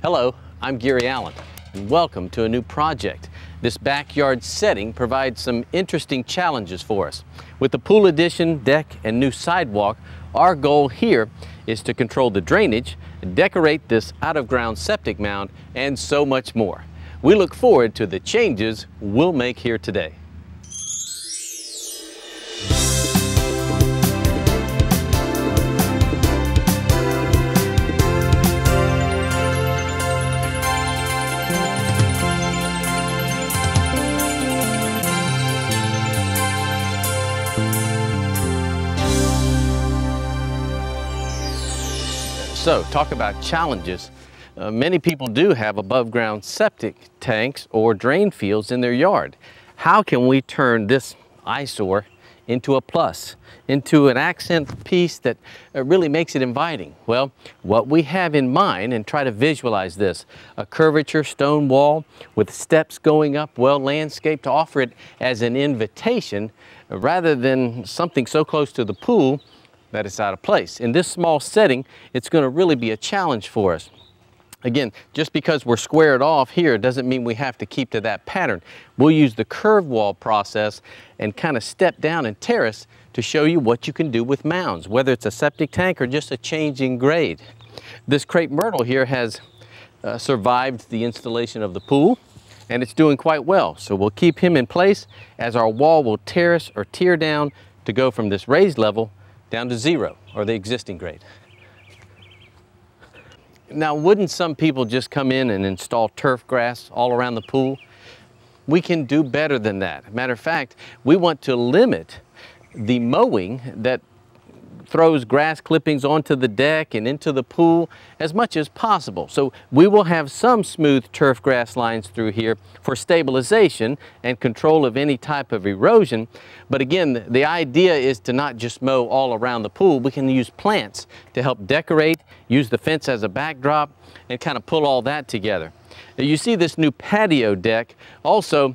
Hello, I'm Gary Allen, and welcome to a new project. This backyard setting provides some interesting challenges for us. With the pool addition, deck, and new sidewalk, our goal here is to control the drainage, decorate this out-of-ground septic mound, and so much more. We look forward to the changes we'll make here today. So, talk about challenges. Many people do have above-ground septic tanks or drain fields in their yard. How can we turn this eyesore into a plus, into an accent piece that really makes it inviting? Well, what we have in mind, and try to visualize this, a curvature stone wall with steps going up, well landscaped, to offer it as an invitation rather than something so close to the pool that it's out of place. In this small setting, it's going to really be a challenge for us. Again, just because we're squared off here doesn't mean we have to keep to that pattern. We'll use the curve wall process and kind of step down and terrace to show you what you can do with mounds, whether it's a septic tank or just a change in grade. This crepe myrtle here has survived the installation of the pool, and it's doing quite well. So we'll keep him in place as our wall will terrace or tear down to go from this raised level down to zero, or the existing grade. Now, wouldn't some people just come in and install turf grass all around the pool? We can do better than that. Matter of fact, we want to limit the mowing that throws grass clippings onto the deck and into the pool as much as possible. So we will have some smooth turf grass lines through here for stabilization and control of any type of erosion. But again, the idea is to not just mow all around the pool. We can use plants to help decorate, use the fence as a backdrop, and kind of pull all that together. Now, you see this new patio deck also.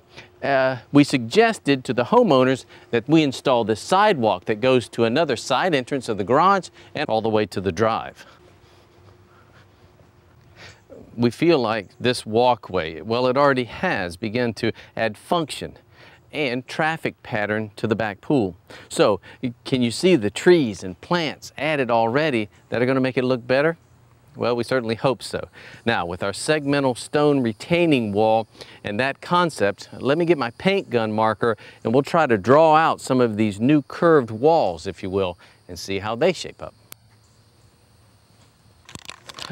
We suggested to the homeowners that we install this sidewalk that goes to another side entrance of the garage and all the way to the drive. We feel like this walkway, well, it already has begun to add function and traffic pattern to the back pool. So, can you see the trees and plants added already that are going to make it look better? Well, we certainly hope so. Now, with our segmental stone retaining wall and that concept, let me get my paint gun marker and we'll try to draw out some of these new curved walls, if you will, and see how they shape up.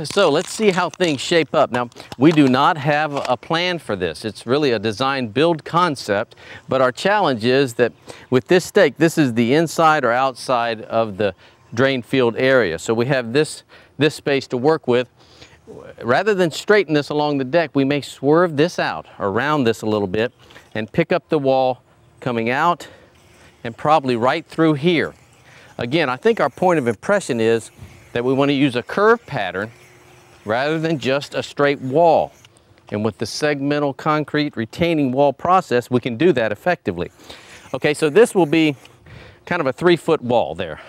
So let's see how things shape up. Now, we do not have a plan for this. It's really a design build concept, but our challenge is that with this stake, this is the inside or outside of the drain field area. So we have this space to work with. Rather than straighten this along the deck, we may swerve this out around this a little bit and pick up the wall coming out and probably right through here. Again, I think our point of impression is that we want to use a curve pattern rather than just a straight wall. And with the segmental concrete retaining wall process, we can do that effectively. Okay, so this will be kind of a 3-foot wall there.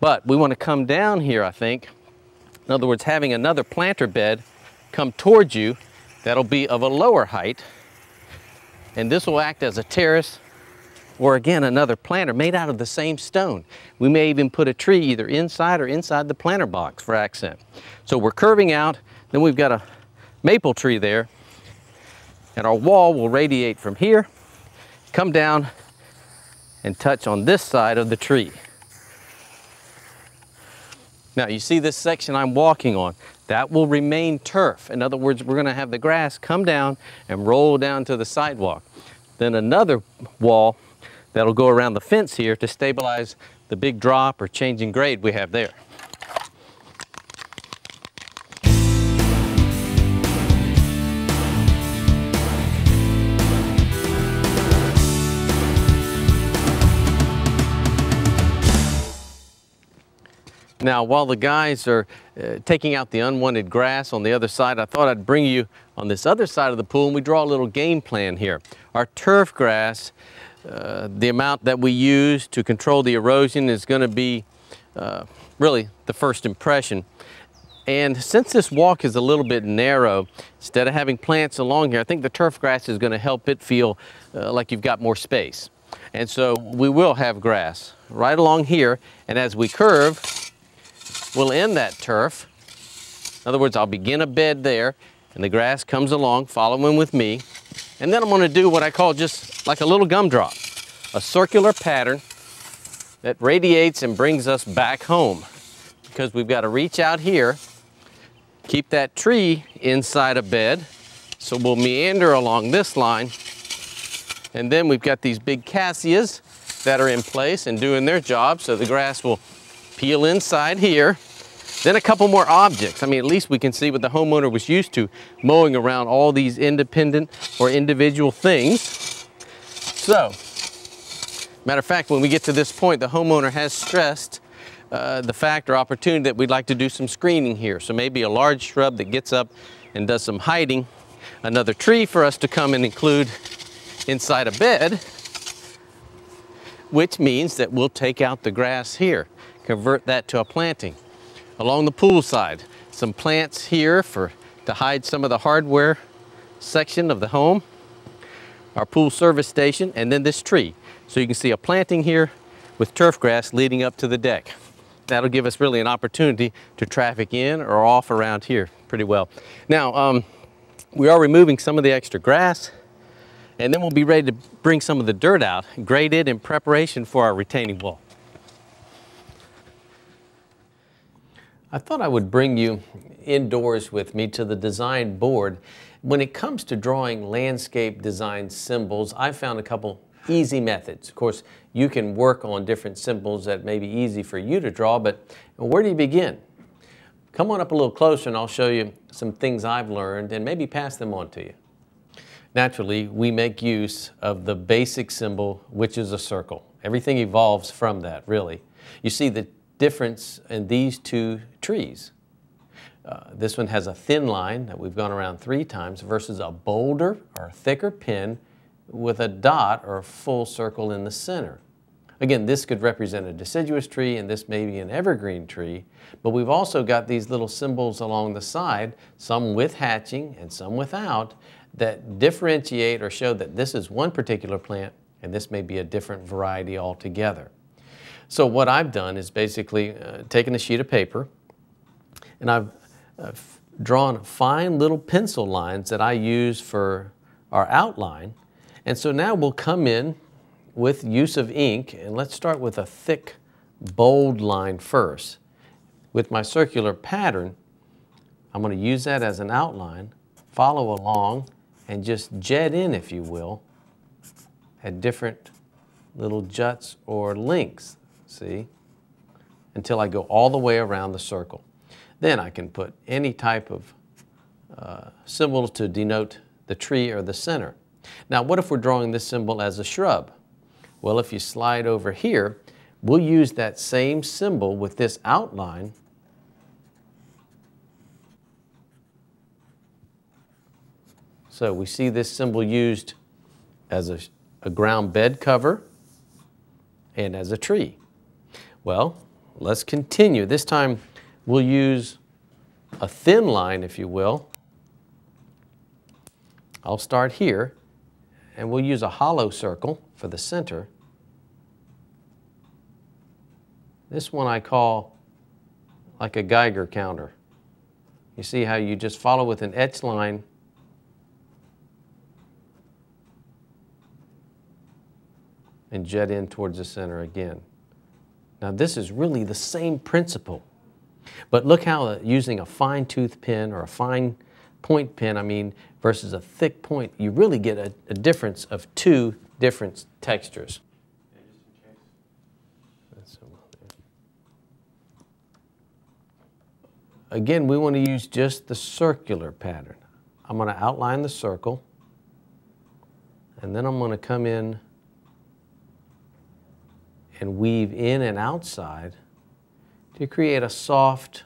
But we want to come down here, I think. In other words, having another planter bed come towards you that'll be of a lower height. And this will act as a terrace or, again, another planter made out of the same stone. We may even put a tree either inside or inside the planter box for accent. So we're curving out, then we've got a maple tree there, and our wall will radiate from here, come down, and touch on this side of the tree. Now, you see this section I'm walking on, that will remain turf. In other words, we're going to have the grass come down and roll down to the sidewalk. Then another wall that'll go around the fence here to stabilize the big drop or change in grade we have there. Now, while the guys are taking out the unwanted grass on the other side, I thought I'd bring you on this other side of the pool and we draw a little game plan here. Our turf grass, the amount that we use to control the erosion is going to be really the first impression. And since this walk is a little bit narrow, instead of having plants along here, I think the turf grass is going to help it feel like you've got more space. And so we will have grass right along here. And as we curve, we'll end that turf. In other words, I'll begin a bed there and the grass comes along, following with me. And then I'm going to do what I call just like a little gumdrop, a circular pattern that radiates and brings us back home, because we've got to reach out here, keep that tree inside a bed. So we'll meander along this line. And then we've got these big cassias that are in place and doing their job. So the grass will peel inside here. Then a couple more objects. I mean, at least we can see what the homeowner was used to, mowing around all these independent or individual things. So, matter of fact, when we get to this point, the homeowner has stressed the fact or opportunity that we'd like to do some screening here. So maybe a large shrub that gets up and does some hiding, another tree for us to come and include inside a bed, which means that we'll take out the grass here, convert that to a planting. Along the pool side, some plants here to hide some of the hardware section of the home, our pool service station, and then this tree. So you can see a planting here with turf grass leading up to the deck. That'll give us really an opportunity to traffic in or off around here pretty well. Now, we are removing some of the extra grass, and then we'll be ready to bring some of the dirt out, grade it in preparation for our retaining wall. I thought I would bring you indoors with me to the design board. When it comes to drawing landscape design symbols, I found a couple easy methods. Of course, you can work on different symbols that may be easy for you to draw, but where do you begin? Come on up a little closer and I'll show you some things I've learned and maybe pass them on to you. Naturally, we make use of the basic symbol, which is a circle. Everything evolves from that, really. You see the difference in these two trees. This one has a thin line that we've gone around 3 times versus a bolder or thicker pin with a dot or a full circle in the center. Again, this could represent a deciduous tree and this may be an evergreen tree, but we've also got these little symbols along the side, some with hatching and some without, that differentiate or show that this is one particular plant and this may be a different variety altogether. So what I've done is basically taken a sheet of paper and I've drawn fine little pencil lines that I use for our outline. And so now we'll come in with use of ink, and let's start with a thick, bold line first. With my circular pattern, I'm going to use that as an outline, follow along, and just jet in, if you will, at different little juts or links, see, until I go all the way around the circle. Then I can put any type of symbol to denote the tree or the center. Now, what if we're drawing this symbol as a shrub? Well, if you slide over here, we'll use that same symbol with this outline . So we see this symbol used as a ground bed cover and as a tree. Well, let's continue. This time we'll use a thin line, if you will. I'll start here and we'll use a hollow circle for the center. This one I call like a Geiger counter. You see how you just follow with an etched line and jet in towards the center again. Now this is really the same principle, but look how using a fine tooth pin or a fine point pin, I mean, versus a thick point, you really get a difference of 2 different textures. Again, we want to use just the circular pattern. I'm going to outline the circle and then I'm going to come in and weave in and outside to create a soft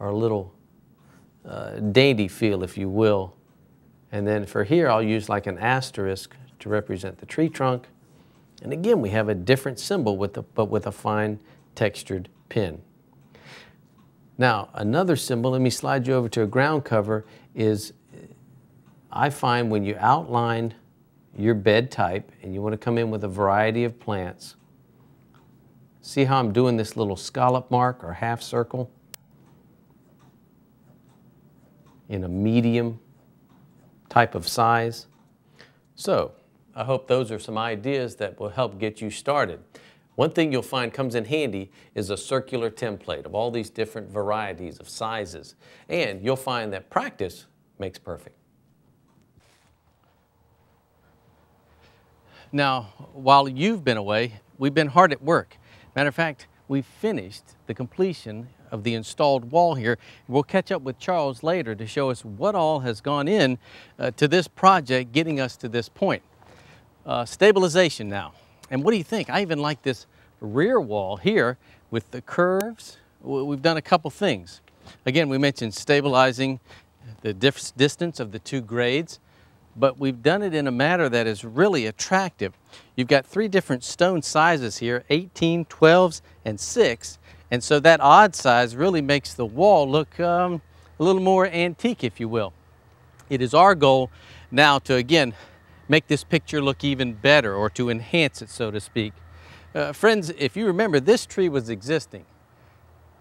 or a little dainty feel, if you will. And then for here, I'll use like an asterisk to represent the tree trunk. And again, we have a different symbol, but with a fine textured pin. Now, another symbol, let me slide you over to a ground cover, is I find when you outline your bed type and you want to come in with a variety of plants, see how I'm doing this little scallop mark or half circle in a medium type of size? So, I hope those are some ideas that will help get you started. One thing you'll find comes in handy is a circular template of all these different varieties of sizes, and you'll find that practice makes perfect. Now, while you've been away, we've been hard at work. Matter of fact, we finished the completion of the installed wall here. We'll catch up with Charles later to show us what all has gone in to this project, getting us to this point. Stabilization now. And what do you think? I even like this rear wall here with the curves. We've done a couple things. Again, we mentioned stabilizing the distance of the two grades, but we've done it in a manner that is really attractive. You've got three different stone sizes here, 18, 12s, and 6. And so that odd size really makes the wall look a little more antique, if you will. It is our goal now to, again, make this picture look even better, or to enhance it, so to speak. Friends, if you remember, this tree was existing,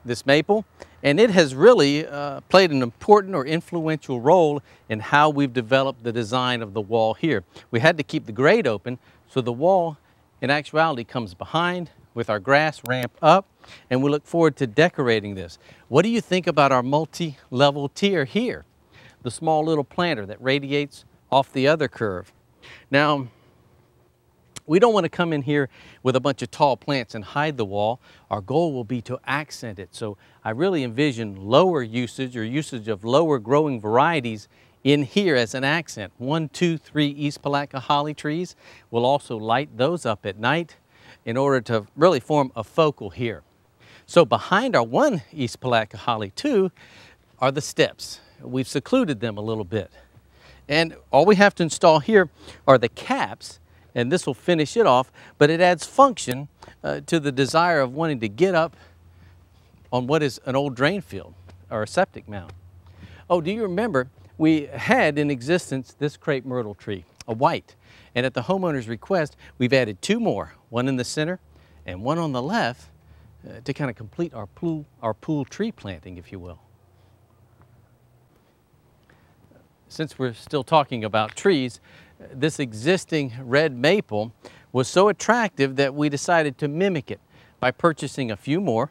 this maple, and it has really played an important or influential role in how we've developed the design of the wall here. We had to keep the grade open, so the wall in actuality comes behind with our grass ramp up, and we look forward to decorating this. What do you think about our multi-level tier here? The small little planter that radiates off the other curve. Now, we don't want to come in here with a bunch of tall plants and hide the wall. Our goal will be to accent it. So I really envision lower usage or usage of lower growing varieties in here as an accent. 1, 2, 3 East Palatka holly trees. We'll also light those up at night in order to really form a focal here. So behind our 1 East Palatka holly 2 are the steps. We've secluded them a little bit. And all we have to install here are the caps, and this will finish it off, but it adds function to the desire of wanting to get up on what is an old drain field or a septic mound. Oh, do you remember we had in existence this crepe myrtle tree, a white, and at the homeowner's request, we've added 2 more, one in the center and one on the left to kind of complete our pool tree planting, if you will. Since we're still talking about trees, this existing red maple was so attractive that we decided to mimic it by purchasing a few more.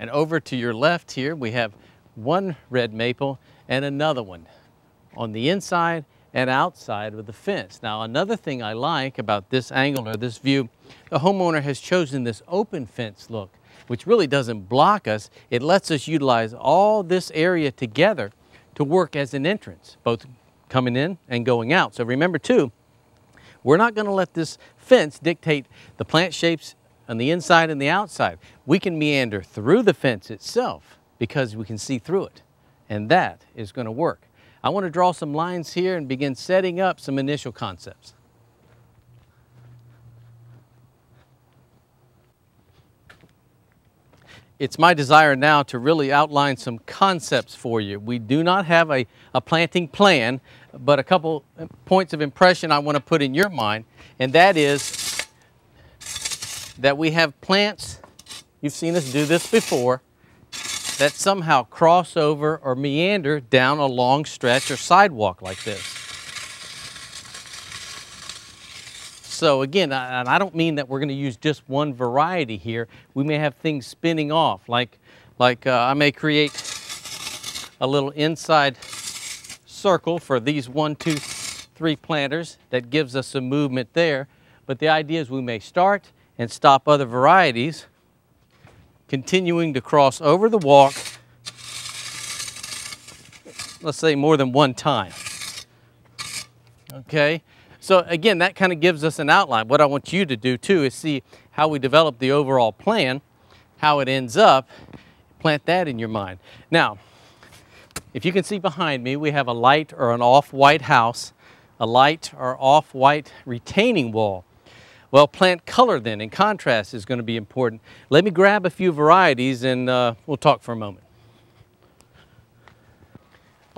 And over to your left here, we have 1 red maple and another one on the inside and outside of the fence. Now, another thing I like about this angle or this view, the homeowner has chosen this open fence look, which really doesn't block us. It lets us utilize all this area together to work as an entrance, both coming in and going out. So remember too, we're not going to let this fence dictate the plant shapes on the inside and the outside. We can meander through the fence itself because we can see through it, and that is going to work. I want to draw some lines here and begin setting up some initial concepts. It's my desire now to really outline some concepts for you. We do not have a planting plan, but a couple points of impression I want to put in your mind, and that is that we have plants, you've seen us do this before, that somehow cross over or meander down a long stretch or sidewalk like this. So again, and I don't mean that we're going to use just one variety here. We may have things spinning off, like I may create a little inside circle for these 1, 2, 3 planters that gives us some movement there. But the idea is we may start and stop other varieties, continuing to cross over the walk, let's say more than one time, okay? So again, that kind of gives us an outline. What I want you to do too is see how we develop the overall plan, how it ends up, plant that in your mind. Now, if you can see behind me, we have a light or an off-white house, a light or off-white retaining wall. Well, plant color then and contrast is going to be important. Let me grab a few varieties and we'll talk for a moment.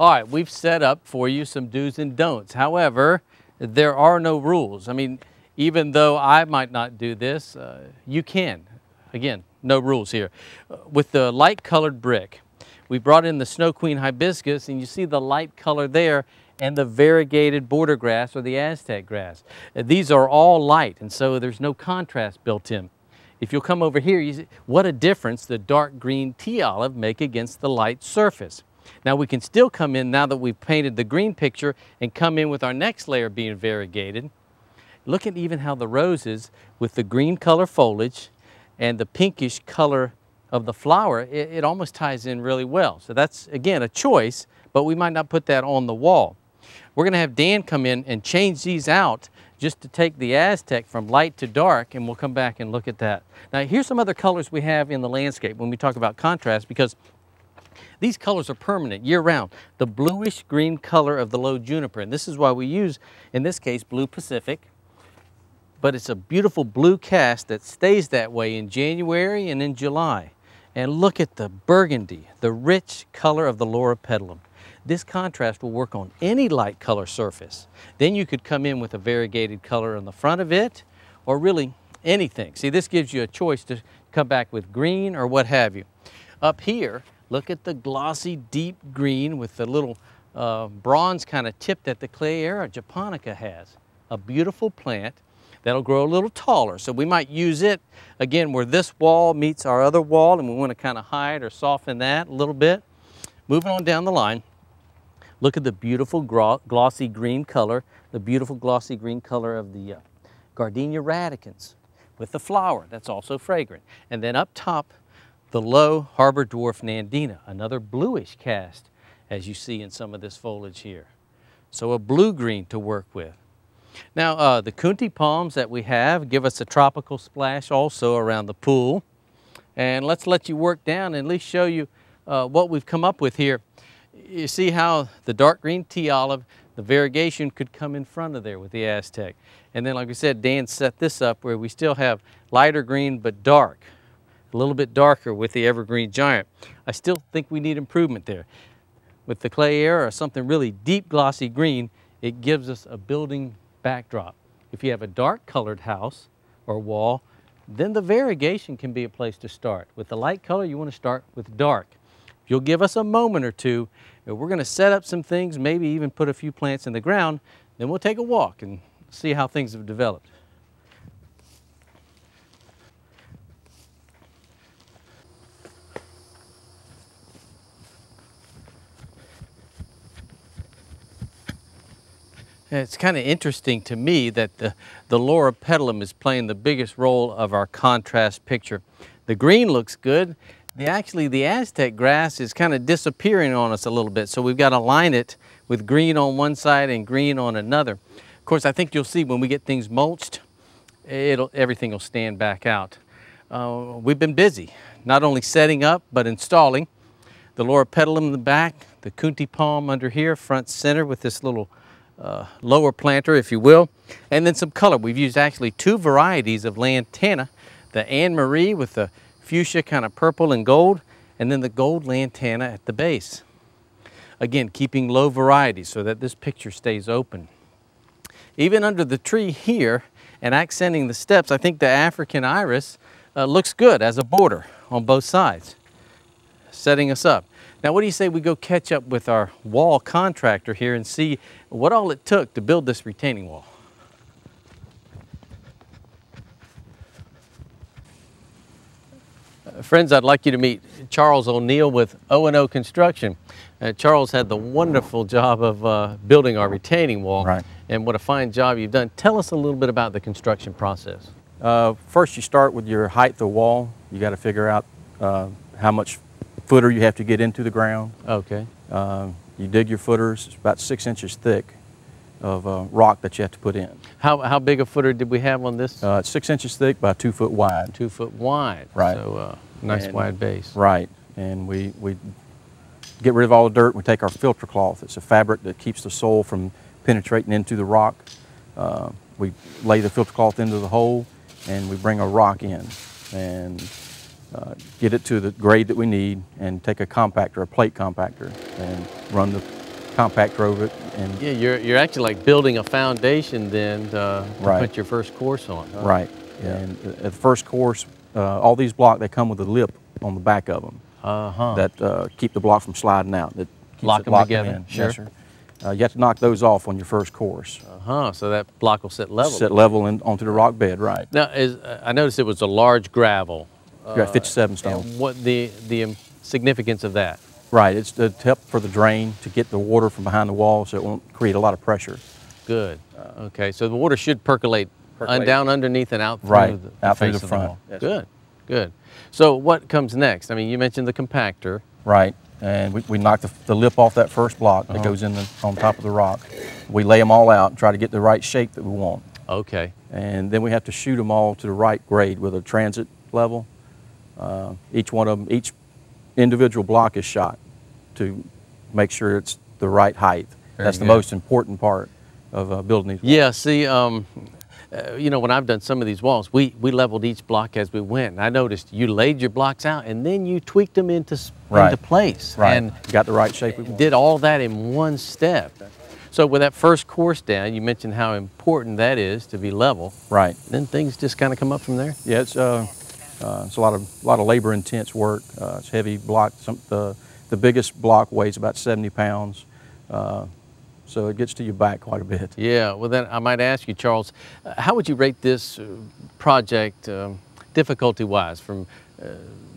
All right, we've set up for you some do's and don'ts. However, there are no rules. I mean, even though I might not do this, you can. Again, no rules here. With the light colored brick, we brought in the Snow Queen hibiscus, and you see the light color there, and the variegated border grass or the Aztec grass. These are all light, and so there's no contrast built in. If you'll come over here, you see what a difference the dark green tea olive make against the light surface. Now we can still come in, now that we've painted the green picture, and come in with our next layer being variegated. Look at even how the roses, with the green color foliage and the pinkish color of the flower, it almost ties in really well. So that's, again, a choice, but we might not put that on the wall. We're going to have Dan come in and change these out just to take the Aztec from light to dark, and we'll come back and look at that. Now, here's some other colors we have in the landscape when we talk about contrast, because these colors are permanent year-round. The bluish-green color of the low juniper, and this is why we use, in this case, Blue Pacific, but it's a beautiful blue cast that stays that way in January and in July. And look at the burgundy, the rich color of the Loropetalum. This contrast will work on any light color surface. Then you could come in with a variegated color on the front of it, or really anything. See, this gives you a choice to come back with green or what have you. Up here, look at the glossy deep green with the little bronze kind of tip that the Clayera Japonica has. A beautiful plant that'll grow a little taller. So we might use it, again, where this wall meets our other wall, and we want to kind of hide or soften that a little bit. Moving on down the line, look at the beautiful glossy green color, the beautiful glossy green color of the Gardenia radicans with the flower that's also fragrant. And then up top, the low harbor dwarf Nandina, another bluish cast as you see in some of this foliage here. So a blue-green to work with. Now, the Coontie palms that we have give us a tropical splash also around the pool. And let's let you work down and at least show you what we've come up with here. You see how the dark green tea olive, the variegation could come in front of there with the Aztec. And then, like I said, Dan set this up where we still have lighter green but dark, a little bit darker with the evergreen giant. I still think we need improvement there. With the Clayera or something really deep glossy green, it gives us a building backdrop. If you have a dark colored house or wall, then the variegation can be a place to start. With the light color, you want to start with dark. If you'll give us a moment or two, we're going to set up some things, maybe even put a few plants in the ground, then we'll take a walk and see how things have developed. It's kind of interesting to me that the Loropetalum is playing the biggest role of our contrast picture. The green looks good. Actually, the Aztec grass is kind of disappearing on us a little bit, so we've got to line it with green on one side and green on another. Of course, I think you'll see when we get things mulched, everything will stand back out. We've been busy, not only setting up, but installing. The Loropetalum in the back, the Coontie palm under here, front center with this little lower planter, if you will, and then some color. We've used actually two varieties of lantana, the Anne Marie with the fuchsia kind of purple and gold, and then the gold lantana at the base. Again, keeping low varieties so that this picture stays open. Even under the tree here and accenting the steps, I think the African iris looks good as a border on both sides, setting us up. Now, what do you say we go catch up with our wall contractor here and see what all it took to build this retaining wall? Friends, I'd like you to meet Charles O'Neill with O&O Construction. Charles had the wonderful job of building our retaining wall, right. And what a fine job you've done. Tell us a little bit about the construction process. First, you start with your height of the wall. You got to figure out how much footer you have to get into the ground. Okay. You dig your footers. It's about 6 inches thick of rock that you have to put in. How big a footer did we have on this? It's 6 inches thick by 2 foot wide. 2 foot wide. Right. So nice wide base. Right. And we get rid of all the dirt. We take our filter cloth. It's a fabric that keeps the soil from penetrating into the rock. We lay the filter cloth into the hole, and we bring a rock in and get it to the grade that we need, and take a compactor, a plate compactor, and run the compact drove it. And yeah, you're actually like building a foundation then to put your first course on. Huh? Right. Yeah. And the first course, all these blocks, they come with a lip on the back of them that keep the block from sliding out. That lock them together. Sure. Yes, sir. You have to knock those off on your first course. So that block will sit level. Sit level and onto the rock bed, right. Now, I noticed it was a large gravel. Yeah, 57 stone. And what the significance of that? Right, it's to help for the drain to get the water from behind the wall so it won't create a lot of pressure. Good, okay, so the water should percolate down underneath and out through the front. Yes. Good, good. So what comes next? I mean, you mentioned the compactor. Right. And we knock the lip off that first block that goes in on top of the rock. We lay them all out and try to get the right shape that we want. Okay. And then we have to shoot them all to the right grade with a transit level. Each one of them, each individual block is shot to make sure it's the right height. That's the most important part of building these walls. Yeah, see, you know, when I've done some of these walls, we leveled each block as we went. And I noticed you laid your blocks out and then you tweaked them into place. Right. And you got the right shape we wanted. Did all that in one step. So with that first course down, you mentioned how important that is to be level. Right. Then things just kind of come up from there. Yeah, it's a lot of labor intense work. It's heavy block. The biggest block weighs about 70 pounds. So it gets to your back quite a bit. Yeah, well then I might ask you, Charles, how would you rate this project difficulty-wise from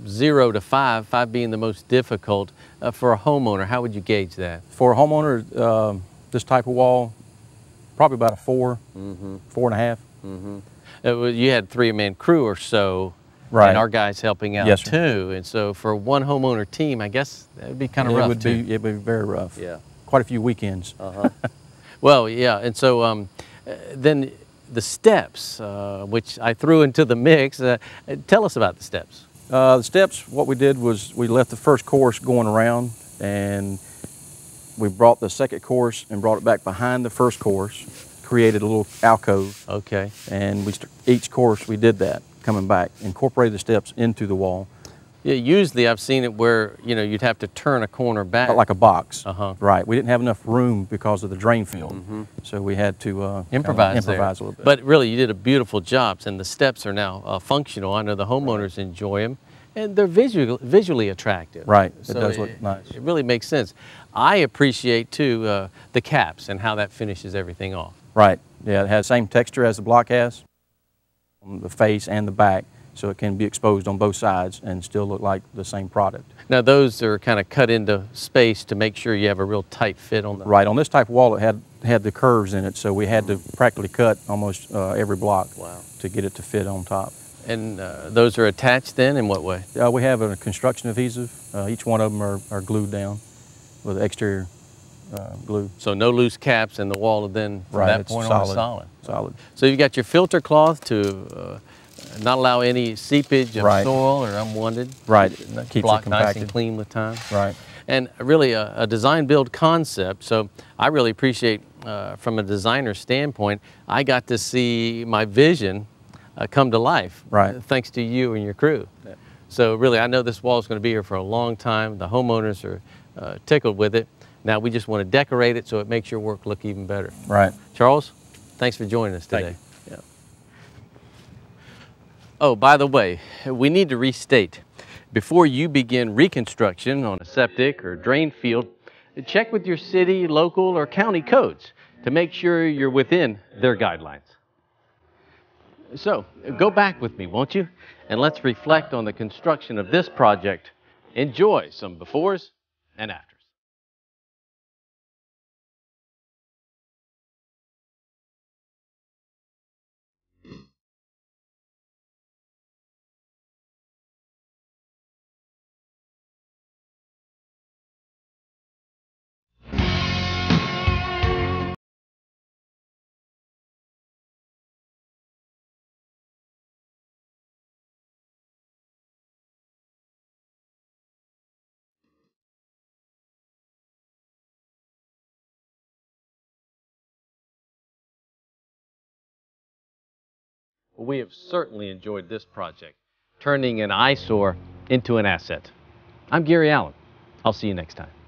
0 to 5, 5 being the most difficult for a homeowner? How would you gauge that? For a homeowner, this type of wall, probably about a 4, 4.5. Mm-hmm. You had 3-man crew or so. Right. And our guys helping out too. And so for one homeowner team, I guess that would be kind of rough too. It would be very rough. Yeah. Quite a few weekends. Well, yeah, and so then the steps, which I threw into the mix. Tell us about the steps. The steps, what we did was we left the first course going around and we brought the second course and brought it back behind the first course, created a little alcove. Okay. And each course we did that, coming back, incorporated the steps into the wall. Yeah, usually I've seen it where, you know, you'd have to turn a corner back. Like a box, right. We didn't have enough room because of the drain field, so we had to improvise a little bit. But really, you did a beautiful job, and the steps are now functional. I know the homeowners enjoy them, and they're visually attractive. Right, so it does look nice. It really makes sense. I appreciate, too, the caps and how that finishes everything off. Right, yeah, it has the same texture as the block has, on the face and the back. So it can be exposed on both sides and still look like the same product. Now those are kind of cut into space to make sure you have a real tight fit on them. Right, on this type of wall it had the curves in it, so we had to practically cut almost every block to get it to fit on top. And those are attached then in what way? We have a construction adhesive. Each one of them are glued down with exterior glue. So no loose caps in the wall then from that point on solid. Solid. So you've got your filter cloth to not allow any seepage of soil or unwanted. Right, that keeps it compacted. Nice and clean with time. Right. And really a design-build concept, so I really appreciate, from a designer standpoint, I got to see my vision come to life, thanks to you and your crew. Yeah. So really, I know this wall is going to be here for a long time. The homeowners are tickled with it. Now we just want to decorate it so it makes your work look even better. Right. Charles, thanks for joining us today. Thank you. Oh, by the way, we need to restate, before you begin reconstruction on a septic or drain field, check with your city, local, or county codes to make sure you're within their guidelines. So, go back with me, won't you? And let's reflect on the construction of this project. Enjoy some befores and afters. We have certainly enjoyed this project, turning an eyesore into an asset. I'm Gary Allen. I'll see you next time.